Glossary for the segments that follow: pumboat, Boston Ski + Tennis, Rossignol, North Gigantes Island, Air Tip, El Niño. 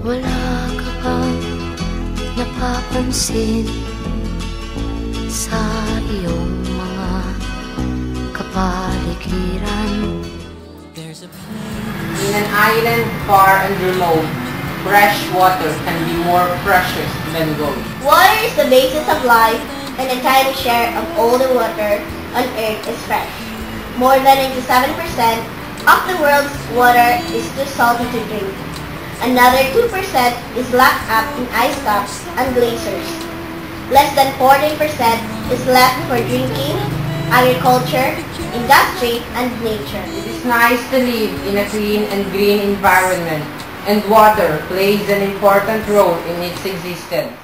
Wala ka bang napapansin sa iyong mga kapaligiran? In an island far and remote, fresh water can be more precious than gold. Water is the basis of life, and the tiny share of all the water on Earth is fresh. More than 97% of the world's water is too salty to drink. Another 2% is locked up in ice caps and glaciers. Less than 14% is left for drinking, agriculture, industry, and nature. It is nice to live in a clean and green environment, and water plays an important role in its existence.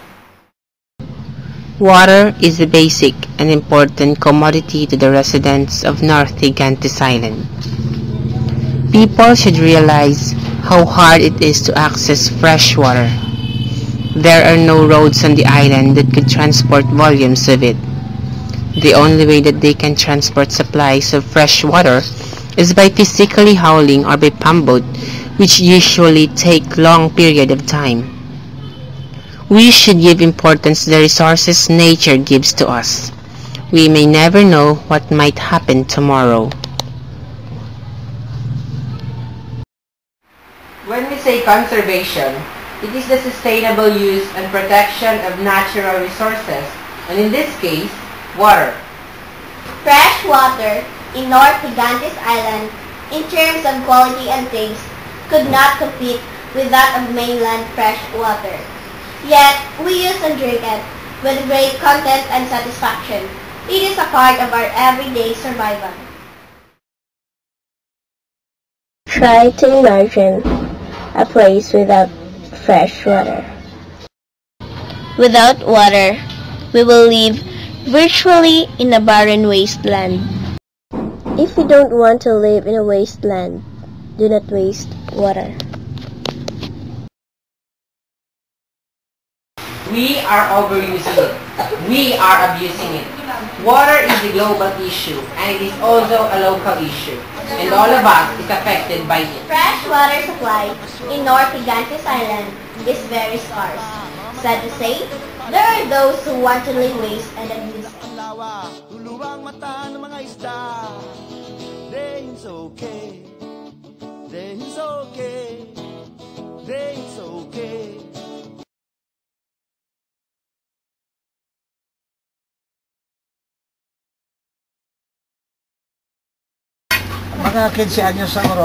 Water is a basic and important commodity to the residents of North Gigantes Island. People should realize how hard it is to access fresh water. There are no roads on the island that could transport volumes of it. The only way that they can transport supplies of fresh water is by physically hauling or by pumboat, which usually take long period of time. We should give importance to the resources nature gives to us. We may never know what might happen tomorrow. When we say conservation, it is the sustainable use and protection of natural resources, and in this case, water. Fresh water in North Gigantes Island, in terms of quality and taste, could not compete with that of mainland fresh water. Yet, we use and drink it with great content and satisfaction. It is a part of our everyday survival. Try to imagine a place without fresh water. Without water, we will live virtually in a barren wasteland. If you don't want to live in a wasteland, do not waste water. We are overusing it. We are abusing it. Water is a global issue, and it is also a local issue, and all of us is affected by it. Fresh water supply in North Gigantes Island is very scarce. Sad to say, there are those who want to lay waste and abuse it. Mga 15 años siguro.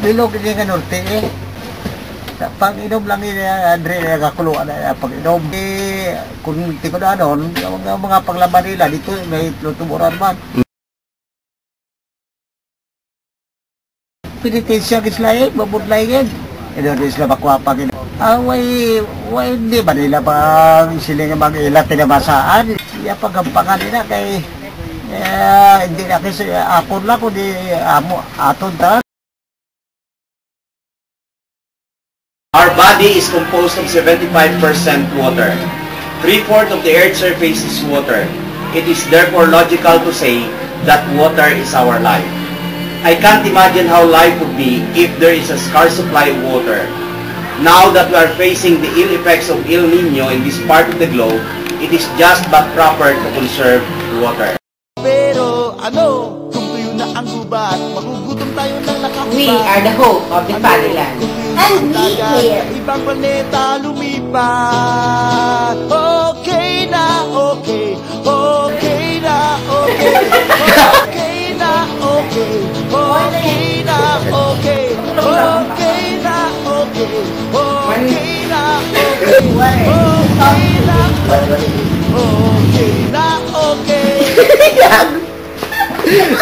Bilog niya ng norte eh. Pag-inom lang niya, Andre, nagkakuluan na pag-inom. Kung hindi ko na noon, mga paglaban nila dito, may lutuburan man. Pinitensya kisla eh, mabudlay yan. Ito rin sila makuwapag. Hindi ba nila bang sila nga mag-ila tinamasaan? Paggampangan nila kay hindi na kasi akon lang kundi aton tayo. Our body is composed of 75% water. 3/4 of the Earth's surface is water. It is therefore logical to say that water is our life. I can't imagine how life would be if there is a scarce supply of water. Now that we are facing the ill effects of El Niño in this part of the globe, it is just but proper to conserve water. We are the hope of the fatherland. And we here. Okay.